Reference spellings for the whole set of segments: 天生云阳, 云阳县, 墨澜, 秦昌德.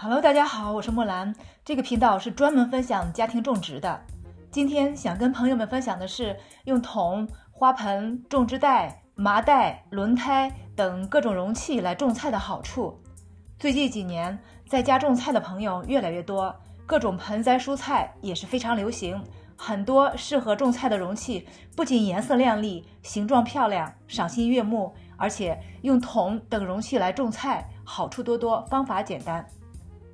Hello， 大家好，我是莫兰。这个频道是专门分享家庭种植的。今天想跟朋友们分享的是用桶、花盆、种植袋、麻袋、轮胎等各种容器来种菜的好处。最近几年，在家种菜的朋友越来越多，各种盆栽蔬菜也是非常流行。很多适合种菜的容器不仅颜色亮丽、形状漂亮、赏心悦目，而且用桶等容器来种菜，好处多多，方法简单。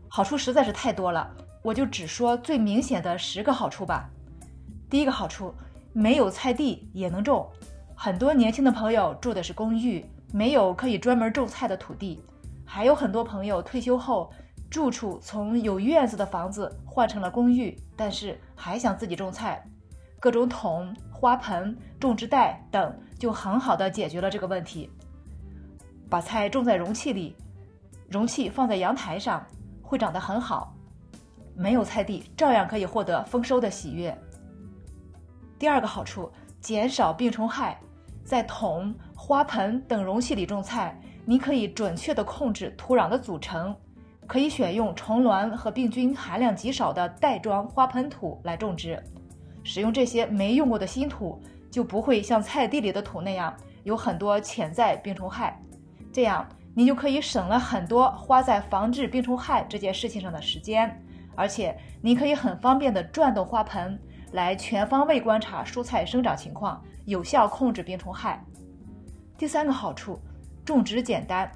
好处实在是太多了，我就只说最明显的10个好处吧。第一个好处，没有菜地也能种。很多年轻的朋友住的是公寓，没有可以专门种菜的土地。还有很多朋友退休后，住处从有院子的房子换成了公寓，但是还想自己种菜，各种桶、花盆、种植袋等就很好的解决了这个问题。把菜种在容器里，容器放在阳台上，会长得很好。没有菜地，照样可以获得丰收的喜悦。第二个好处，减少病虫害。在桶、花盆等容器里种菜，你可以准确地控制土壤的组成。可以选用虫卵和病菌含量极少的袋装花盆土来种植，使用这些没用过的新土，就不会像菜地里的土那样有很多潜在病虫害。这样你就可以省了很多花在防治病虫害这件事情上的时间，而且你可以很方便地转动花盆，来全方位观察蔬菜生长情况，有效控制病虫害。第三个好处，种植简单。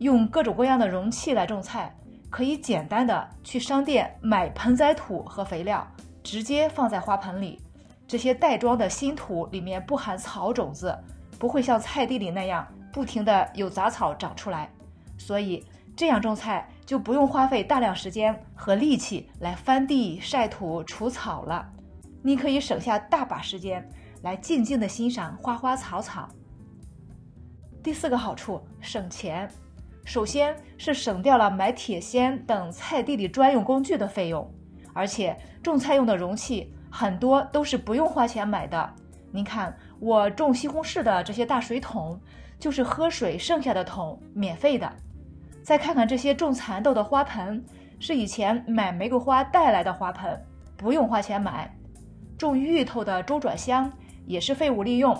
用各种各样的容器来种菜，可以简单的去商店买盆栽土和肥料，直接放在花盆里。这些袋装的新土里面不含草种子，不会像菜地里那样不停的有杂草长出来，所以这样种菜就不用花费大量时间和力气来翻地、晒土、除草了。你可以省下大把时间来静静的欣赏花花草草。第四个好处，省钱。首先是省掉了买铁锨等菜地里专用工具的费用，而且种菜用的容器很多都是不用花钱买的。您看，我种西红柿的这些大水桶，就是喝水剩下的桶，免费的。再看看这些种蚕豆的花盆，是以前买玫瑰花带来的花盆，不用花钱买。种芋头的周转箱也是废物利用。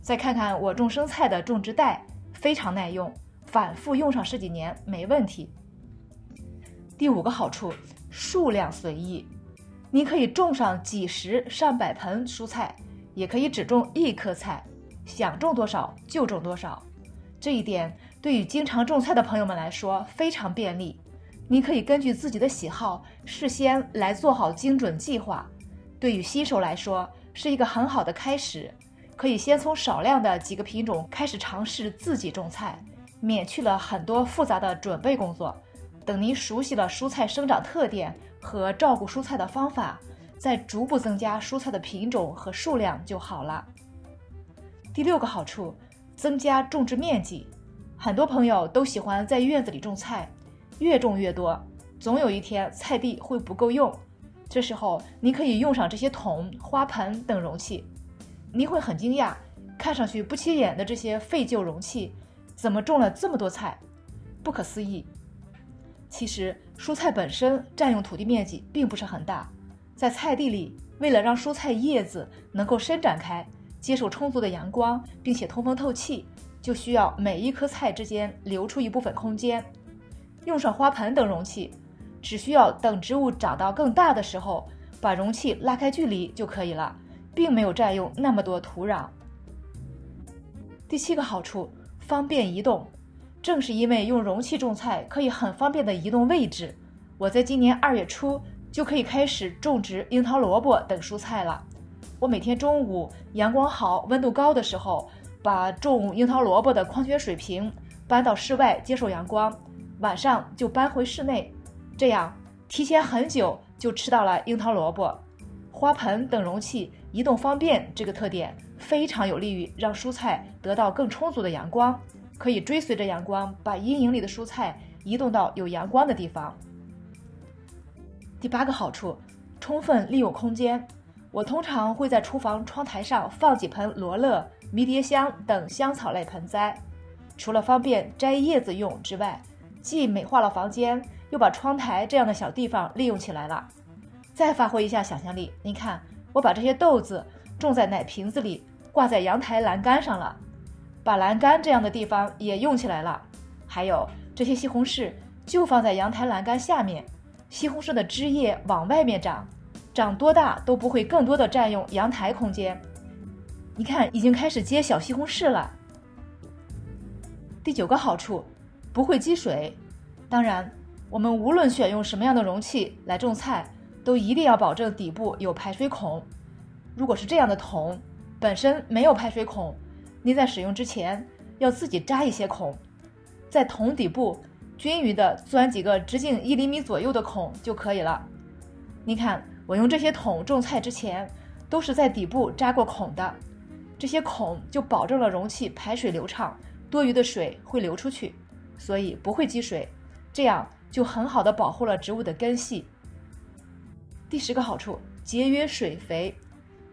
再看看我种生菜的种植袋，非常耐用。反复用上十几年没问题。第5个好处，数量随意。你可以种上几十上百盆蔬菜，也可以只种一棵菜，想种多少就种多少。这一点对于经常种菜的朋友们来说非常便利。你可以根据自己的喜好事先来做好精准计划，对于新手来说是一个很好的开始。可以先从少量的几个品种开始尝试自己种菜，免去了很多复杂的准备工作。等您熟悉了蔬菜生长特点和照顾蔬菜的方法，再逐步增加蔬菜的品种和数量就好了。第6个好处，增加种植面积。很多朋友都喜欢在院子里种菜，越种越多，总有一天菜地会不够用。这时候你可以用上这些桶、花盆等容器。你会很惊讶，看上去不起眼的这些废旧容器怎么种了这么多菜？不可思议。其实蔬菜本身占用土地面积并不是很大，在菜地里，为了让蔬菜叶子能够伸展开，接受充足的阳光，并且通风透气，就需要每一颗菜之间留出一部分空间。用上花盆等容器，只需要等植物长到更大的时候，把容器拉开距离就可以了，并没有占用那么多土壤。第7个好处，方便移动。正是因为用容器种菜可以很方便地移动位置，我在今年2月初就可以开始种植樱桃萝卜等蔬菜了。我每天中午阳光好、温度高的时候，把种樱桃萝卜的矿泉水瓶搬到室外接受阳光，晚上就搬回室内，这样提前很久就吃到了樱桃萝卜。花盆等容器移动方便这个特点非常有利于让蔬菜得到更充足的阳光，可以追随着阳光把阴影里的蔬菜移动到有阳光的地方。第8个好处，充分利用空间。我通常会在厨房窗台上放几盆罗勒、迷迭香等香草类盆栽，除了方便摘叶子用之外，既美化了房间，又把窗台这样的小地方利用起来了。再发挥一下想象力，你看，我把这些豆子种在奶瓶子里，挂在阳台栏杆上了，把栏杆这样的地方也用起来了。还有这些西红柿就放在阳台栏杆下面，西红柿的枝叶往外面长，长多大都不会更多的占用阳台空间。你看，已经开始结小西红柿了。第9个好处，不会积水。当然，我们无论选用什么样的容器来种菜，都一定要保证底部有排水孔。如果是这样的桶本身没有排水孔，您在使用之前要自己扎一些孔，在桶底部均匀地钻几个直径1厘米左右的孔就可以了。你看，我用这些桶种菜之前都是在底部扎过孔的，这些孔就保证了容器排水流畅，多余的水会流出去，所以不会积水，这样就很好的保护了植物的根系。第10个好处，节约水肥。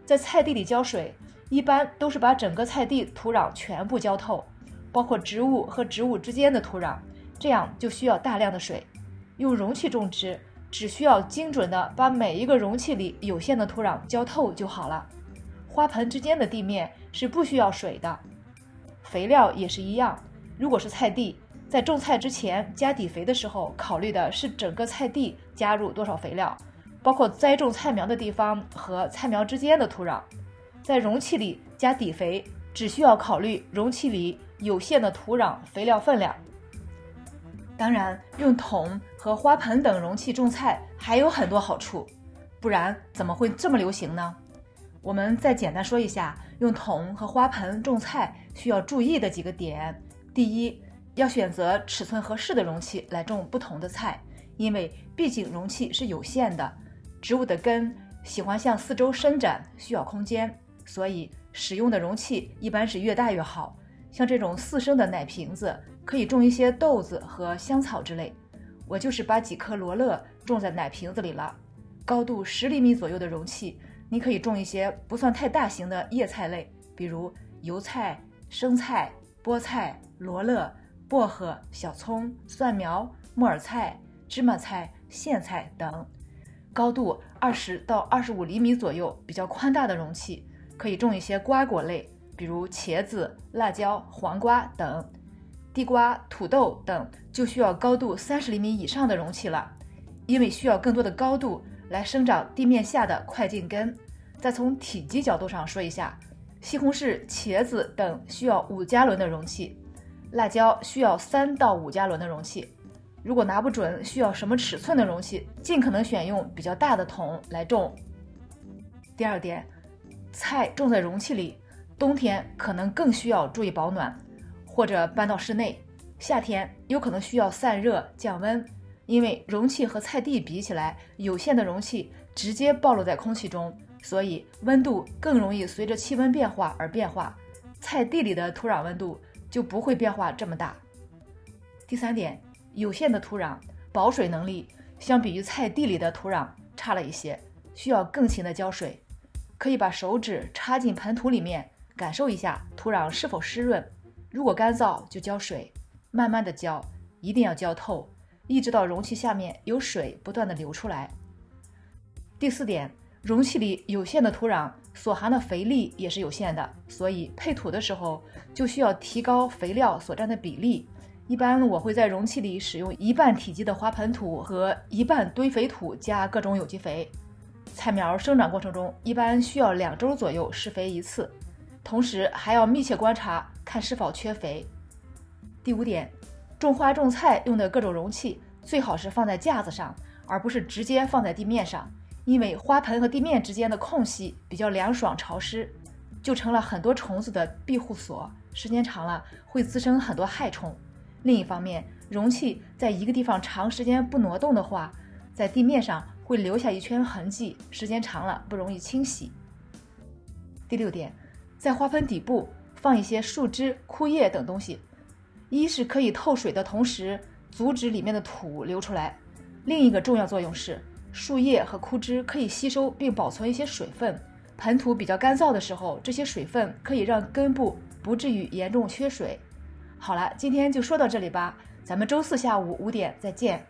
在菜地里浇水，一般都是把整个菜地土壤全部浇透，包括植物和植物之间的土壤，这样就需要大量的水。用容器种植，只需要精准地把每一个容器里有限的土壤浇透就好了。花盆之间的地面是不需要水的。肥料也是一样，如果是菜地，在种菜之前加底肥的时候，考虑的是整个菜地加入多少肥料，包括栽种菜苗的地方和菜苗之间的土壤。在容器里加底肥，只需要考虑容器里有限的土壤肥料分量。当然，用桶和花盆等容器种菜还有很多好处，不然怎么会这么流行呢？我们再简单说一下用桶和花盆种菜需要注意的几个点。第1，要选择尺寸合适的容器来种不同的菜，因为毕竟容器是有限的，植物的根喜欢向四周伸展，需要空间，所以使用的容器一般是越大越好。像这种4升的奶瓶子可以种一些豆子和香草之类，我就是把几颗罗勒种在奶瓶子里了。高度10厘米左右的容器，你可以种一些不算太大型的叶菜类，比如油菜、生菜、菠菜、罗勒、薄荷、小葱、蒜苗、木耳菜、芝麻菜、苋菜等。高度20到25厘米左右比较宽大的容器，可以种一些瓜果类，比如茄子、辣椒、黄瓜等。地瓜、土豆等就需要高度30厘米以上的容器了，因为需要更多的高度来生长地面下的快茎根。再从体积角度上说一下，西红柿、茄子等需要5加仑的容器，辣椒需要3到5加仑的容器。如果拿不准需要什么尺寸的容器，尽可能选用比较大的桶来种。第2点，菜种在容器里，冬天可能更需要注意保暖，或者搬到室内，夏天有可能需要散热降温，因为容器和菜地比起来，有限的容器直接暴露在空气中，所以温度更容易随着气温变化而变化，菜地里的土壤温度就不会变化这么大。第3点，有限的土壤保水能力相比于菜地里的土壤差了一些，需要更勤的浇水。可以把手指插进盆土里面，感受一下土壤是否湿润，如果干燥就浇水，慢慢的浇，一定要浇透，一直到容器下面有水不断的流出来。第4点，容器里有限的土壤所含的肥力也是有限的，所以配土的时候就需要提高肥料所占的比例。一般我会在容器里使用1半体积的花盆土和1半堆肥土加各种有机肥。菜苗生长过程中一般需要2周左右施肥一次，同时还要密切观察看是否缺肥。第5点，种花种菜用的各种容器最好是放在架子上，而不是直接放在地面上，因为花盆和地面之间的空隙比较凉爽潮湿，就成了很多虫子的庇护所，时间长了会滋生很多害虫。另一方面，容器在一个地方长时间不挪动的话，在地面上会留下一圈痕迹，时间长了不容易清洗。第6点，在花盆底部放一些树枝、枯叶等东西，一是可以透水的同时阻止里面的土流出来，另一个重要作用是树叶和枯枝可以吸收并保存一些水分，盆土比较干燥的时候，这些水分可以让根部不至于严重缺水。好了，今天就说到这里吧，咱们周四下午5点再见。